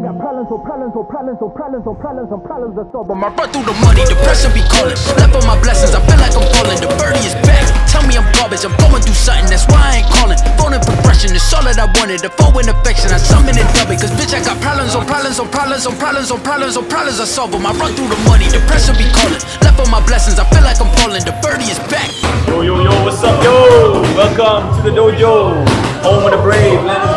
I got problems to solve. My run through the money, depression be calling. Left on my blessings, I feel like I'm falling. The birdie is back, tell me I'm garbage. I'm going through something, that's why I ain't calling. Phone in progression, it's all that I wanted. The phone in affection, I summon and dub it. Cause bitch, I got problems to solve. I run through the money, depression be calling. Left on my blessings, I feel like I'm falling. The birdie is back. Yo, what's up, yo? Welcome to the dojo. Home of the brave, land of